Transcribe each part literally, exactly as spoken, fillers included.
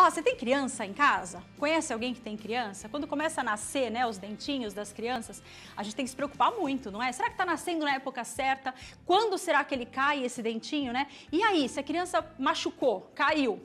Ó, você tem criança em casa? Conhece alguém que tem criança? Quando começa a nascer, né, os dentinhos das crianças, a gente tem que se preocupar muito, não é? Será que tá nascendo na época certa? Quando será que ele cai, esse dentinho, né? E aí, se a criança machucou, caiu,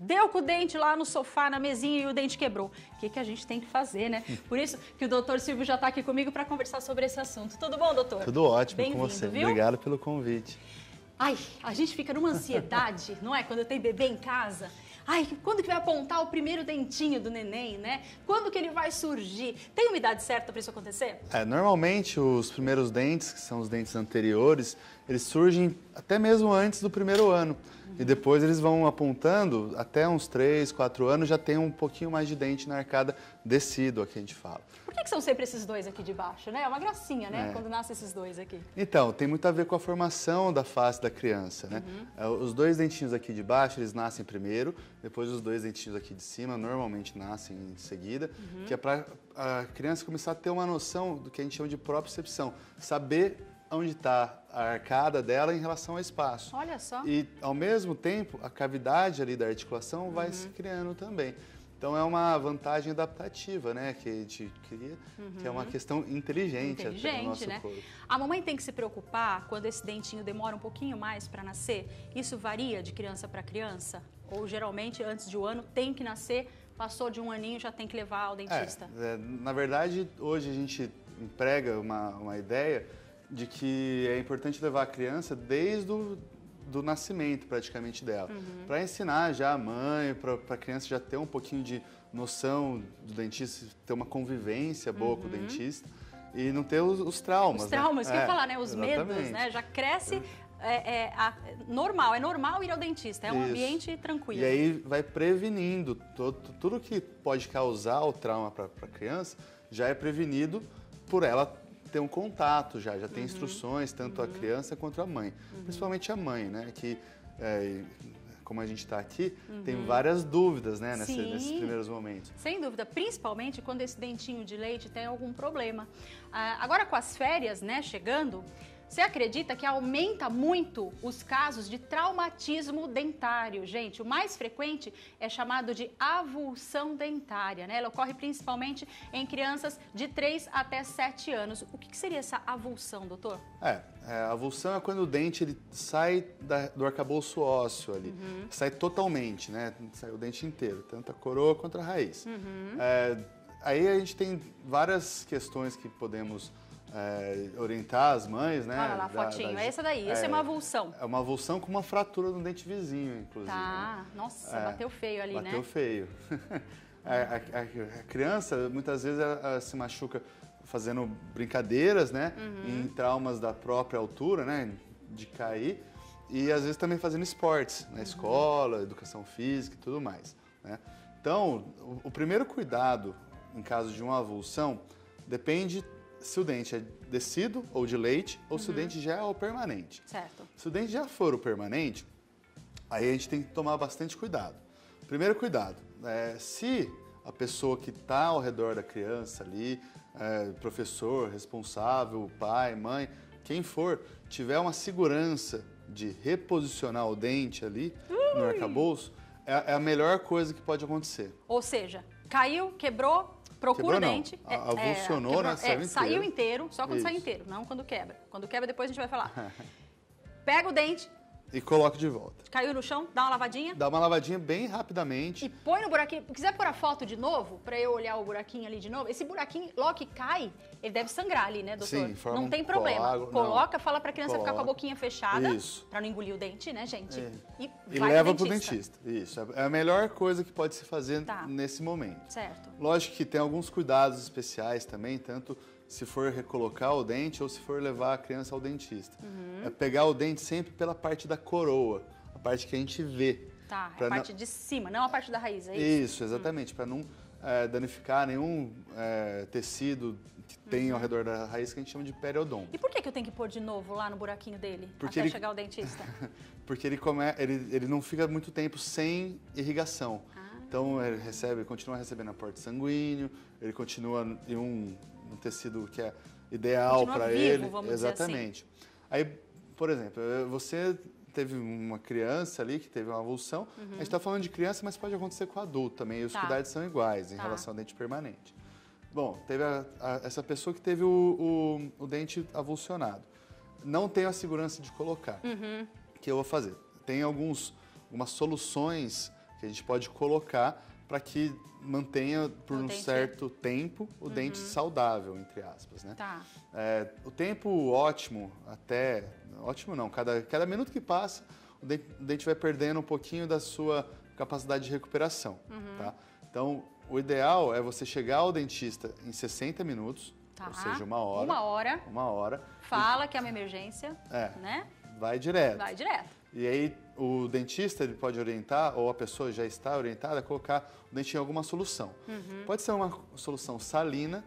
deu com o dente lá no sofá, na mesinha, e o dente quebrou. O que que a gente tem que fazer, né? Por isso que o doutor Silvio já está aqui comigo para conversar sobre esse assunto. Tudo bom, doutor? Tudo ótimo com você. Viu? Obrigado pelo convite. Ai, a gente fica numa ansiedade, não é? Quando tem bebê em casa. Ai, quando que vai apontar o primeiro dentinho do neném, né? Quando que ele vai surgir? Tem uma idade certa para isso acontecer? É, normalmente os primeiros dentes, que são os dentes anteriores, eles surgem até mesmo antes do primeiro ano. Uhum. E depois eles vão apontando até uns três, quatro anos, já tem um pouquinho mais de dente na arcada decídua, que a gente fala. Por que que são sempre esses dois aqui de baixo, né? É uma gracinha, né? É. Quando nascem esses dois aqui. Então, tem muito a ver com a formação da face da criança, né? Uhum. Os dois dentinhos aqui de baixo, eles nascem primeiro, depois os dois dentinhos aqui de cima normalmente nascem em seguida, uhum. que é para a criança começar a ter uma noção do que a gente chama de propriocepção, saber onde está a arcada dela em relação ao espaço. Olha só. E, ao mesmo tempo, a cavidade ali da articulação uhum. vai se criando também. Então, é uma vantagem adaptativa, né, que a gente cria, uhum. que é uma questão inteligente, inteligente até no nosso né? corpo. A mamãe tem que se preocupar quando esse dentinho demora um pouquinho mais para nascer? Isso varia de criança para criança? Ou, geralmente, antes de um ano, tem que nascer, passou de um aninho, já tem que levar ao dentista? É, é, na verdade, hoje a gente emprega uma, uma ideia de que é importante levar a criança desde o do nascimento praticamente dela, uhum. para ensinar já a mãe, para a criança já ter um pouquinho de noção do dentista, ter uma convivência boa uhum. com o dentista e não ter os, os traumas. Os traumas, né? que é, eu ia falar, né? Os exatamente. medos, né? Já cresce é, é, a, normal, é normal ir ao dentista, é um Isso. ambiente tranquilo. E aí vai prevenindo, todo, tudo que pode causar o trauma para a criança já é prevenido por ela ter um contato já, já tem uhum. instruções, tanto uhum. a criança quanto a mãe. Uhum. Principalmente a mãe, né? Que, é, como a gente está aqui, uhum. tem várias dúvidas, né? Nessa, nesses primeiros momentos. Sem dúvida, principalmente quando esse dentinho de leite tem algum problema. Ah, agora, com as férias, né, chegando, você acredita que aumenta muito os casos de traumatismo dentário, gente? O mais frequente é chamado de avulsão dentária, né? Ela ocorre principalmente em crianças de três até sete anos. O que que seria essa avulsão, doutor? É, é, a avulsão é quando o dente ele sai da, do arcabouço ósseo ali. Uhum. Sai totalmente, né? Sai o dente inteiro, tanto a coroa quanto a raiz. Uhum. É, aí a gente tem várias questões que podemos É, orientar as mães, né? Olha lá, a fotinho, da, da, é essa daí, é, essa é uma avulsão. É uma avulsão com uma fratura no dente vizinho, inclusive. Tá, né? Nossa, é, bateu feio ali, bateu né? Bateu feio. a, a, a criança, muitas vezes, ela, ela se machuca fazendo brincadeiras, né? Uhum. Em traumas da própria altura, né? De cair. E, às vezes, também fazendo esportes, na uhum. escola, educação física e tudo mais, né? Então, o, o primeiro cuidado, em caso de uma avulsão, depende se o dente é decíduo ou de leite, ou uhum. se o dente já é o permanente. Certo. Se o dente já for o permanente, aí a gente tem que tomar bastante cuidado. Primeiro cuidado, é, se a pessoa que está ao redor da criança ali, é, professor, responsável, pai, mãe, quem for, tiver uma segurança de reposicionar o dente ali Ui. no arcabouço, é, é a melhor coisa que pode acontecer. Ou seja, caiu, quebrou, procura o dente. É, avulsionou, né? Saiu, é, saiu inteiro, só quando Isso. sai inteiro, não quando quebra. Quando quebra, depois a gente vai falar. Pega o dente e coloca de volta. Caiu no chão, dá uma lavadinha. Dá uma lavadinha bem rapidamente. E põe no buraquinho. Se quiser pôr a foto de novo, pra eu olhar o buraquinho ali de novo, esse buraquinho, logo que cai, ele deve sangrar ali, né, doutor? Sim, forma Não tem um problema. Coágulo, Coloca, não. fala pra criança Coloca. ficar com a boquinha fechada. Isso. Pra não engolir o dente, né, gente? É. E, e vai leva pro dentista. pro dentista. Isso. É a melhor coisa que pode se fazer tá. nesse momento. Certo. Lógico que tem alguns cuidados especiais também, tanto se for recolocar o dente ou se for levar a criança ao dentista. Uhum. É pegar o dente sempre pela parte da coroa, a parte que a gente vê. Tá, a parte não... de cima, não a parte da raiz, é isso? Isso, exatamente, uhum. para não é, danificar nenhum é, tecido que uhum. tem ao redor da raiz, que a gente chama de periodonto. E por que que eu tenho que pôr de novo lá no buraquinho dele, Porque até ele... chegar ao dentista? Porque ele, come... ele, ele não fica muito tempo sem irrigação. Ah. Então, ele recebe, continua recebendo aporte sanguíneo, ele continua em um... um tecido que é ideal para ele. Vamos Exatamente. Dizer assim. Aí, por exemplo, você teve uma criança ali que teve uma avulsão. Uhum. A gente está falando de criança, mas pode acontecer com adulto também. E os tá. cuidados são iguais em tá. relação ao dente permanente. Bom, teve a, a, essa pessoa que teve o, o, o dente avulsionado. Não tenho a segurança de colocar. Uhum. O que eu vou fazer? Tem alguns, algumas soluções que a gente pode colocar para que mantenha por um certo tempo o uhum. dente saudável, entre aspas, né? Tá. É, o tempo ótimo até... Ótimo não, cada, cada minuto que passa, o dente, o dente vai perdendo um pouquinho da sua capacidade de recuperação, uhum. tá? Então, o ideal é você chegar ao dentista em sessenta minutos, tá. ou seja, uma hora. Uma hora. Uma hora. Fala e, que é uma emergência, é, né? Vai direto. Vai direto. E aí, o dentista ele pode orientar, ou a pessoa já está orientada, a colocar o dente em alguma solução. Uhum. Pode ser uma solução salina,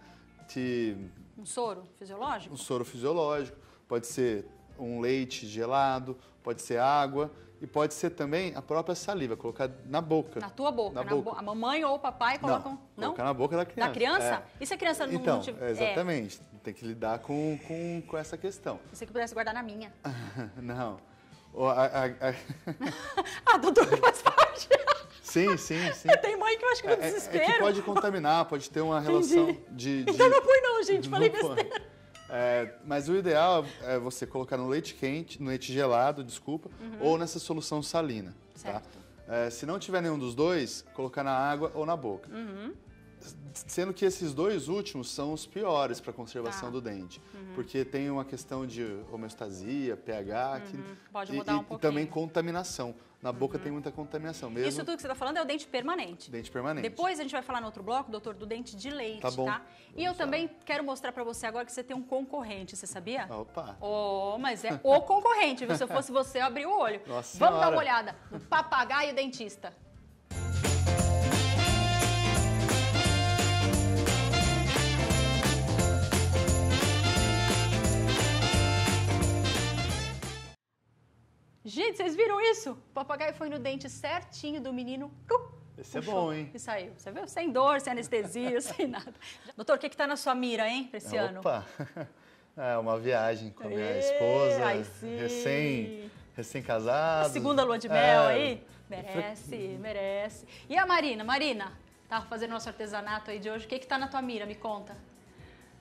que... Um soro fisiológico? Um soro fisiológico, pode ser um leite gelado, pode ser água e pode ser também a própria saliva, colocar na boca. Na tua boca? Na na boca. Bo... A mamãe ou o papai colocam... Não, colocar na boca da criança. Da criança? É. E se a criança não... Então, não... exatamente, é. Tem que lidar com, com, com essa questão. Você que pudesse guardar na minha. Não. Oh, a, a, a... ah, doutor, faz parte. Sim, sim, sim. Tem mãe que eu acho que não desespero. É, é que pode contaminar, pode ter uma relação de, de... Então não põe não, gente, não falei besteira. É, mas o ideal é você colocar no leite quente, no leite gelado, desculpa, uhum. ou nessa solução salina. Certo. Tá? É, se não tiver nenhum dos dois, colocar na água ou na boca. Uhum. Sendo que esses dois últimos são os piores para a conservação tá. do dente. Uhum. Porque tem uma questão de homeostasia, pH uhum. que, pode mudar e, um pouquinho. E também contaminação. Na boca uhum. tem muita contaminação mesmo. Isso tudo que você está falando é o dente permanente. Dente permanente. Depois a gente vai falar no outro bloco, doutor, do dente de leite, tá? Bom. tá? E eu falar. também quero mostrar para você agora que você tem um concorrente, você sabia? Opa! Oh, mas é o concorrente, viu? Se eu fosse você, eu abri o olho. Nossa Vamos senhora. dar uma olhada no papagaio dentista. Gente, vocês viram isso? O papagaio foi no dente certinho do menino. Isso é bom, hein? E saiu. Você viu? Sem dor, sem anestesia, sem nada. Doutor, o que está na sua mira, hein, para esse ano? Opa! É uma viagem com a minha esposa. Ai, sim. Recém, recém-casado. Segunda lua de mel é. aí? Merece, merece. E a Marina? Marina, tá fazendo nosso artesanato aí de hoje. O que está na tua mira? Me conta.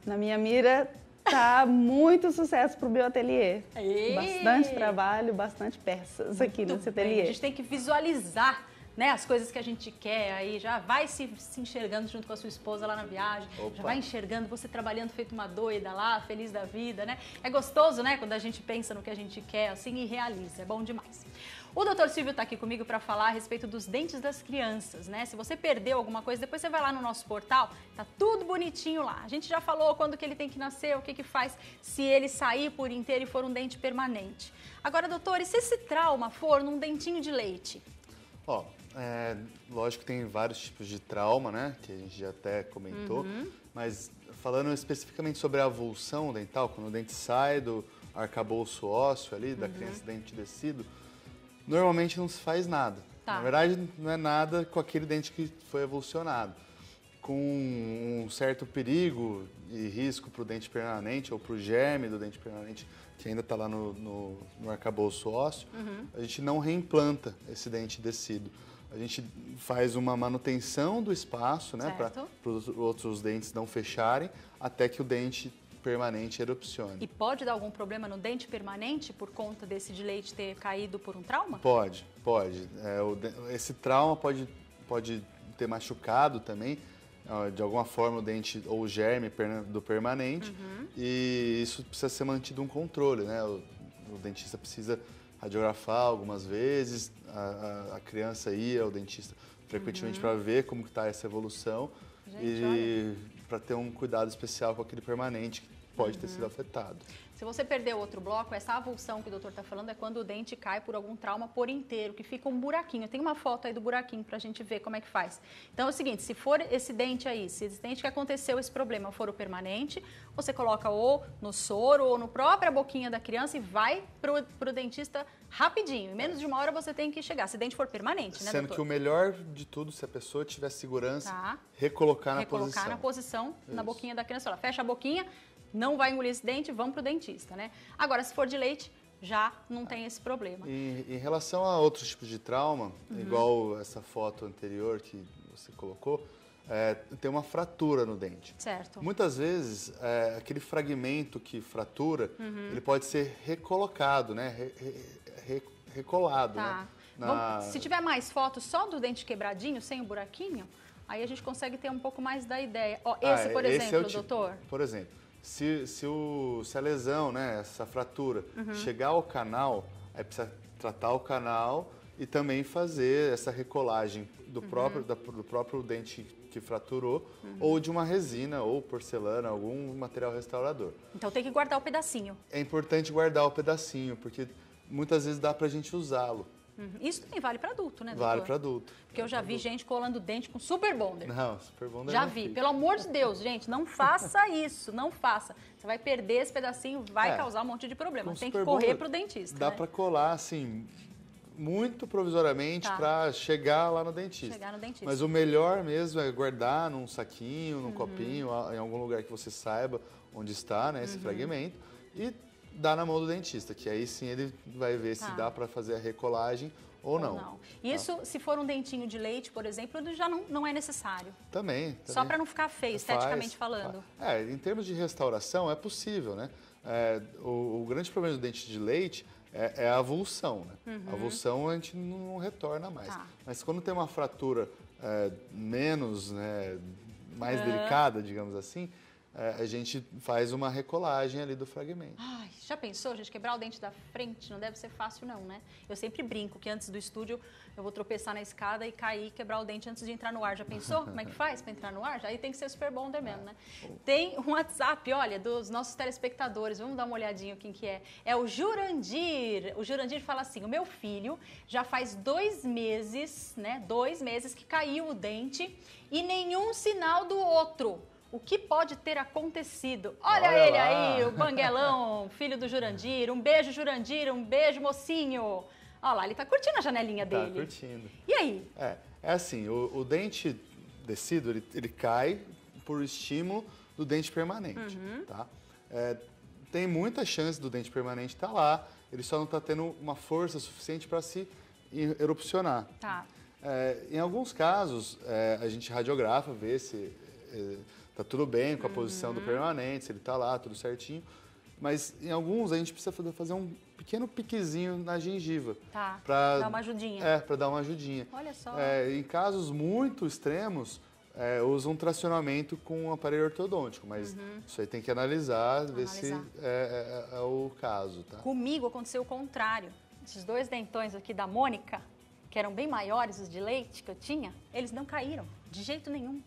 Na minha mira... Tá, muito sucesso pro meu ateliê. Aê. Bastante trabalho, bastante peças aqui muito nesse ateliê. Bem. A gente tem que visualizar, né, as coisas que a gente quer aí. Já vai se, se enxergando junto com a sua esposa lá na viagem. Opa. Já vai enxergando, você trabalhando feito uma doida lá, feliz da vida, né? É gostoso, né, quando a gente pensa no que a gente quer, assim, e realiza. É bom demais. O doutor Silvio está aqui comigo para falar a respeito dos dentes das crianças, né? Se você perdeu alguma coisa, depois você vai lá no nosso portal, tá tudo bonitinho lá. A gente já falou quando que ele tem que nascer, o que que faz se ele sair por inteiro e for um dente permanente. Agora, doutor, e se esse trauma for num dentinho de leite? Ó, é, lógico que tem vários tipos de trauma, né? Que a gente já até comentou. Uhum. Mas falando especificamente sobre a avulsão dental, quando o dente sai do arcabouço ósseo ali, da uhum. criança dente descido, normalmente não se faz nada. Tá. Na verdade, não é nada com aquele dente que foi avulsionado. Com um certo perigo e risco para o dente permanente ou para o germe do dente permanente, que ainda está lá no, no, no arcabouço ósseo, uhum. a gente não reimplanta esse dente descido. A gente faz uma manutenção do espaço, né, para os outros dentes não fecharem, até que o dente permanente erupcione. E pode dar algum problema no dente permanente por conta desse de leite ter caído por um trauma? Pode, pode. É, o, esse trauma pode, pode ter machucado também, de alguma forma, o dente ou o germe do permanente. Uhum. E isso precisa ser mantido um controle, né? O, o dentista precisa radiografar algumas vezes, a, a, a criança ia ao dentista frequentemente uhum. para ver como está essa evolução. Gente, e para ter um cuidado especial com aquele permanente que pode uhum. ter sido afetado. Se você perdeu outro bloco, essa avulsão que o doutor está falando é quando o dente cai por algum trauma por inteiro, que fica um buraquinho. Tem uma foto aí do buraquinho para a gente ver como é que faz. Então é o seguinte, se for esse dente aí, se esse dente que aconteceu esse problema for o permanente, você coloca ou no soro ou no própria boquinha da criança e vai para o dentista rapidinho. Em menos de uma hora você tem que chegar, se o dente for permanente, né, doutor? Sendo que o melhor de tudo, se a pessoa tiver segurança, tá. recolocar na recolocar posição. Recolocar na posição, Isso. na boquinha da criança. Ela fecha a boquinha, não vai engolir esse dente, vamos para o dentista, né? Agora, se for de leite, já não tem esse problema. E em relação a outros tipos de trauma, uhum. igual essa foto anterior que você colocou, é, tem uma fratura no dente. Certo. Muitas vezes, é, aquele fragmento que fratura, uhum. ele pode ser recolocado, né? Re, re, re, recolado, tá. né? Na... Vamos, se tiver mais fotos só do dente quebradinho, sem o buraquinho, aí a gente consegue ter um pouco mais da ideia. Ó, esse, ah, por esse exemplo, é o tipo, doutor? Por exemplo, se, se, o, se a lesão, né, essa fratura, uhum. chegar ao canal, aí precisa tratar o canal e também fazer essa recolagem do, uhum. próprio, da, do próprio dente que fraturou, uhum. ou de uma resina ou porcelana, algum material restaurador. Então tem que guardar o pedacinho. É importante guardar o pedacinho, porque muitas vezes dá pra gente usá-lo. Isso também vale para adulto, né, doutor? Vale para adulto. Porque eu já vi gente colando dente com super bonder. Não, super bonder Já vi. Fica. Pelo amor de Deus, gente, não faça isso, não faça. Você vai perder esse pedacinho, vai é, causar um monte de problema. Tem que correr para o dentista. Dá né? para colar, assim, muito provisoriamente tá. para chegar lá no dentista. Chegar no dentista. Mas o melhor mesmo é guardar num saquinho, num uhum. copinho, em algum lugar que você saiba onde está, né, esse uhum. fragmento. E dá na mão do dentista, que aí sim ele vai ver tá. se dá para fazer a recolagem ou, ou não. não. Isso, tá. se for um dentinho de leite, por exemplo, ele já não, não é necessário. Também. também. Só para não ficar feio, faz, esteticamente falando. Faz. É, em termos de restauração, é possível, né? É, o, o grande problema do dente de leite é, é a avulsão, né? Uhum. A avulsão a gente não retorna mais. Tá. Mas quando tem uma fratura é, menos, né, mais uhum. delicada, digamos assim, a gente faz uma recolagem ali do fragmento. Ai, já pensou, gente? Quebrar o dente da frente não deve ser fácil não, né? Eu sempre brinco que antes do estúdio eu vou tropeçar na escada e cair e quebrar o dente antes de entrar no ar. Já pensou como é que faz para entrar no ar? Aí tem que ser super bonder mesmo, né? Tem um WhatsApp, olha, dos nossos telespectadores. Vamos dar uma olhadinha aqui em que é. É o Jurandir. O Jurandir fala assim, o meu filho já faz dois meses, né? Dois meses que caiu o dente e nenhum sinal do outro. O que pode ter acontecido? Olha, Olha ele lá. aí, o banguelão, filho do Jurandir. Um beijo, Jurandir, um beijo, mocinho. Olha lá, ele tá curtindo a janelinha tá dele. Tá curtindo. E aí? É, é assim, o, o dente descido, ele, ele cai por estímulo do dente permanente, uhum. tá? É, tem muita chance do dente permanente estar tá lá, ele só não tá tendo uma força suficiente para se erupcionar. Tá. É, em alguns casos, é, a gente radiografa, vê se... É, tá tudo bem com a posição uhum. do permanente, se ele tá lá, tudo certinho. Mas em alguns a gente precisa fazer um pequeno piquezinho na gengiva. Tá, pra dar uma ajudinha. É, pra dar uma ajudinha. Olha só. É, em casos muito extremos, é, usam um tracionamento com um aparelho ortodôntico, mas uhum. isso aí tem que analisar, ver analisar. se é, é, é o caso, tá? Comigo aconteceu o contrário. Esses dois dentões aqui da Mônica, que eram bem maiores, os de leite que eu tinha, eles não caíram, de jeito nenhum.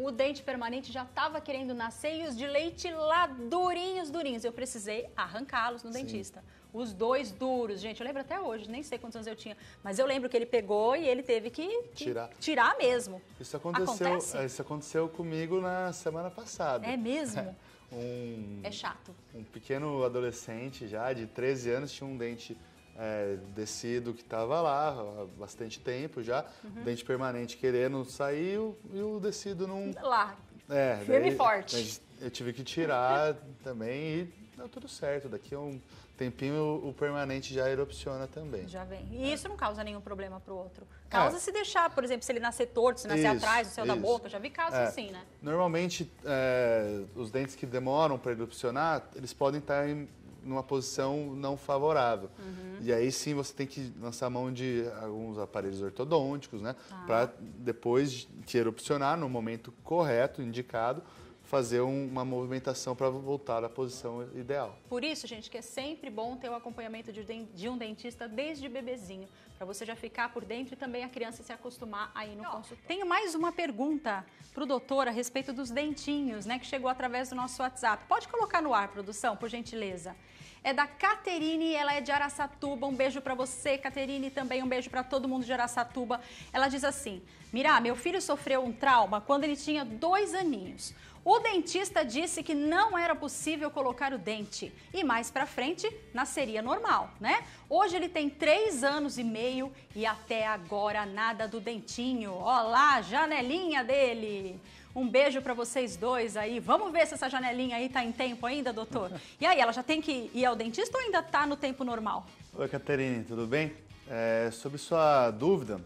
O dente permanente já estava querendo nascer e os de leite lá durinhos, durinhos. Eu precisei arrancá-los no Sim. dentista. Os dois duros, gente. Eu lembro até hoje, nem sei quantos anos eu tinha. Mas eu lembro que ele pegou e ele teve que, que tirar. tirar mesmo. Isso aconteceu, Acontece? isso aconteceu comigo na semana passada. É mesmo? um, é chato. Um pequeno adolescente já de treze anos tinha um dente... É, descido que estava lá há bastante tempo já, uhum. dente permanente querendo sair e o descido não... Lá, é, firme daí, e forte. Eu tive que tirar também e deu tudo certo. Daqui a um tempinho o permanente já erupciona também. Já vem. E isso não causa nenhum problema para o outro. Causa é. se deixar, por exemplo, se ele nascer torto, se nascer isso, atrás, do céu isso. da boca, já vi casos é. assim, né? Normalmente é, os dentes que demoram para erupcionar, eles podem estar em... numa posição não favorável. Uhum. E aí sim você tem que lançar a mão de alguns aparelhos ortodônticos, né? Ah. Para depois que erupcionar, no momento correto, indicado, fazer um, uma movimentação para voltar à posição ideal. Por isso, gente, que é sempre bom ter o acompanhamento de, de um dentista desde bebezinho, para você já ficar por dentro e também a criança se acostumar aí no consultório. Tenho mais uma pergunta para o doutor a respeito dos dentinhos, né, que chegou através do nosso WhatsApp. Pode colocar no ar, produção, por gentileza. É da Catarine, ela é de Araçatuba. Um beijo pra você, Catarine, também um beijo pra todo mundo de Araçatuba. Ela diz assim, Mirá, meu filho sofreu um trauma quando ele tinha dois aninhos. O dentista disse que não era possível colocar o dente e mais pra frente nasceria normal, né? Hoje ele tem três anos e meio e até agora nada do dentinho. Ó lá, janelinha dele. Um beijo para vocês dois aí. Vamos ver se essa janelinha aí tá em tempo ainda, doutor. E aí, ela já tem que ir ao dentista ou ainda tá no tempo normal? Oi, Catarina, tudo bem? É, sobre sua dúvida,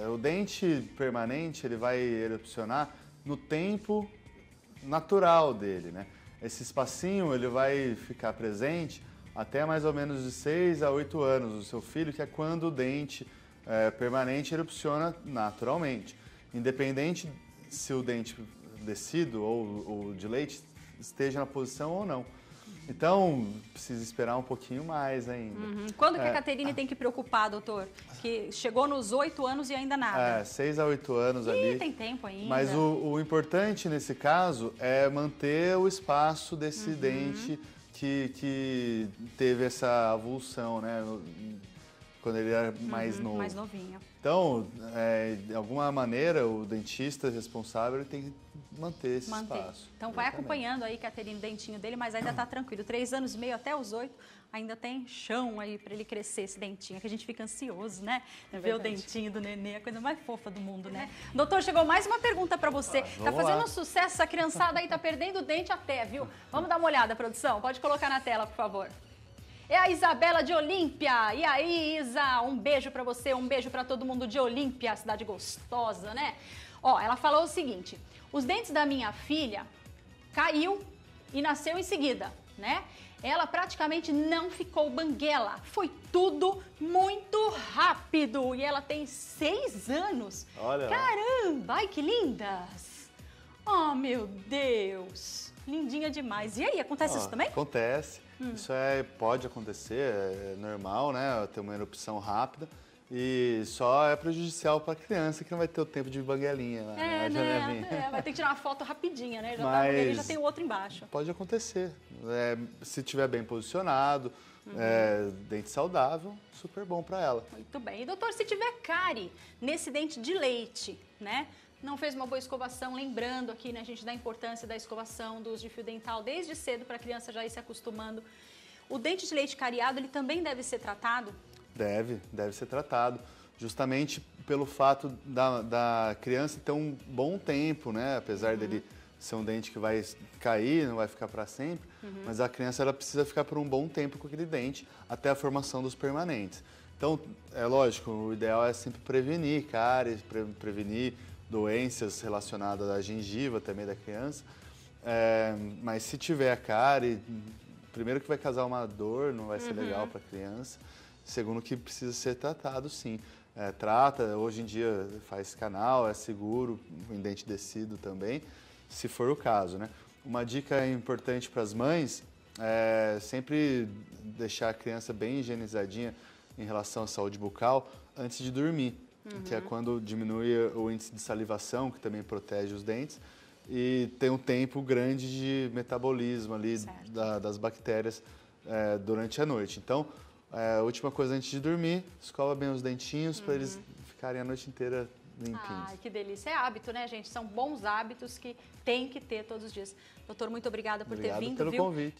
é, o dente permanente, ele vai erupcionar no tempo natural dele, né? Esse espacinho, ele vai ficar presente até mais ou menos de seis a oito anos do seu filho, que é quando o dente é, permanente erupciona naturalmente. Independente se o dente descido ou, ou de leite esteja na posição ou não. Então, precisa esperar um pouquinho mais ainda. Uhum. Quando é, que a Caterine ah, tem que preocupar, doutor? Que chegou nos oito anos e ainda nada. É, seis a oito anos. Ih, ali. Tem tempo ainda. Mas o, o importante nesse caso é manter o espaço desse uhum. dente que, que teve essa avulsão, né? Quando ele era mais uhum, novo. Mais novinho. Então, é, de alguma maneira, o dentista responsável ele tem que manter esse manter. espaço. Então, vai exatamente. acompanhando aí, Caterine, o dentinho dele, mas ainda tá tranquilo. Três anos e meio até os oito, ainda tem chão aí para ele crescer esse dentinho. É que a gente fica ansioso, né? É ver o dentinho do nenê, a coisa mais fofa do mundo, né? É. Doutor, chegou mais uma pergunta para você. Ah, tá fazendo lá. sucesso, essa criançada aí tá perdendo o dente até, viu? Vamos dar uma olhada, produção? Pode colocar na tela, por favor. É a Isabela de Olímpia. E aí, Isa, um beijo pra você, um beijo pra todo mundo de Olímpia, cidade gostosa, né? Ó, ela falou o seguinte, os dentes da minha filha caiu e nasceu em seguida, né? Ela praticamente não ficou banguela, foi tudo muito rápido e ela tem seis anos. Olha. Caramba, ai que lindas! Oh, meu Deus, lindinha demais. E aí, acontece oh, isso também? Acontece. Hum. Isso é, pode acontecer, é normal, né? Ter uma erupção rápida e só é prejudicial para a criança que não vai ter o tempo de banguelinha, né? É, né? É, vai ter que tirar uma foto rapidinha, né? Já Mas... tá a banguelinha, já tem o outro embaixo. Pode acontecer. É, se estiver bem posicionado, uhum. é, dente saudável, super bom para ela. Muito bem. E doutor, se tiver cárie nesse dente de leite, né? Não fez uma boa escovação, lembrando aqui, né, gente, da importância da escovação, do uso de fio dental desde cedo para a criança já ir se acostumando. O dente de leite cariado, ele também deve ser tratado? Deve, deve ser tratado, justamente pelo fato da, da criança ter um bom tempo, né, apesar uhum. dele ser um dente que vai cair, não vai ficar para sempre, uhum. mas a criança ela precisa ficar por um bom tempo com aquele dente até a formação dos permanentes. Então, é lógico, o ideal é sempre prevenir cáries, pre, prevenir... doenças relacionadas à gengiva também da criança, é, mas se tiver a cárie, primeiro que vai causar uma dor, não vai ser uhum. legal para a criança, segundo que precisa ser tratado sim, é, trata, hoje em dia faz canal, é seguro, em dente descido também, se for o caso, né? Uma dica importante para as mães é sempre deixar a criança bem higienizadinha em relação à saúde bucal antes de dormir. Uhum. Que é quando diminui o índice de salivação, que também protege os dentes, e tem um tempo grande de metabolismo ali da, das bactérias é, durante a noite. Então, é, a última coisa antes de dormir, escova bem os dentinhos uhum. para eles ficarem a noite inteira limpinhos. Ai, que delícia. É hábito, né, gente? São bons hábitos que tem que ter todos os dias. Doutor, muito obrigada por Obrigado ter vindo. Obrigado pelo viu? convite.